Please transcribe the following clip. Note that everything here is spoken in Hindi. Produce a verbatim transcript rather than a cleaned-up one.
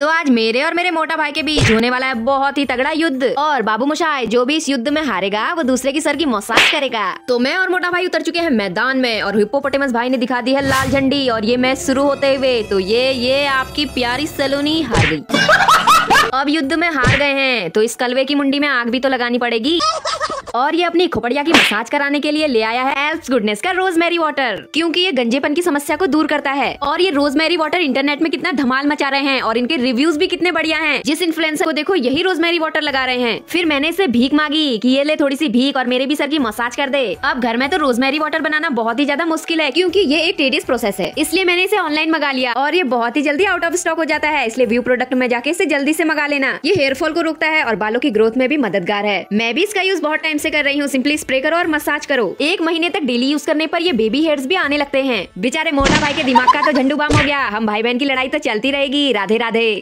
तो आज मेरे और मेरे मोटा भाई के बीच होने वाला है बहुत ही तगड़ा युद्ध। और बाबू मोशाय जो भी इस युद्ध में हारेगा वो दूसरे की सर की मसाज करेगा। तो मैं और मोटा भाई उतर चुके हैं मैदान में और हिप्पोपोटेमस भाई ने दिखा दी है लाल झंडी। और ये मैच शुरू होते हुए तो ये ये आपकी प्यारी सलोनी हार गई। अब युद्ध में हार गए हैं तो इस कलवे की मुंडी में आग भी तो लगानी पड़ेगी। और ये अपनी खोपड़िया की मसाज कराने के लिए ले आया है एल्स गुडनेस का रोजमेरी वाटर, क्योंकि ये गंजेपन की समस्या को दूर करता है। और ये रोजमेरी वाटर इंटरनेट में कितना धमाल मचा रहे हैं और इनके रिव्यूज भी कितने बढ़िया हैं। जिस इन्फ्लुएंसर को देखो यही रोजमेरी वाटर लगा रहे हैं। फिर मैंने इसे भीख मांगी कि ये ले थोड़ी सी भीख और मेरे भी सर की मसाज कर दे। अब घर में तो रोजमेरी वाटर बनाना बहुत ही ज्यादा मुश्किल है क्योंकि ये एक टेडियस प्रोसेस है, इसलिए मैंने इसे ऑनलाइन मंगा लिया। और ये बहुत ही जल्दी आउट ऑफ स्टॉक हो जाता है, इसलिए व्यू प्रोडक्ट में जाके इसे जल्दी से मंगा लेना। ये हेयर फॉल को रोकता है और बालों की ग्रोथ में भी मददगार है। मैं भी इसका यूज बहुत से कर रही हूँ। सिंपली स्प्रे करो और मसाज करो। एक महीने तक डेली यूज करने पर ये बेबी हेयर्स भी आने लगते हैं। बेचारे मोटा भाई के दिमाग का तो झंडू बम हो गया। हम भाई बहन की लड़ाई तो चलती रहेगी। राधे राधे।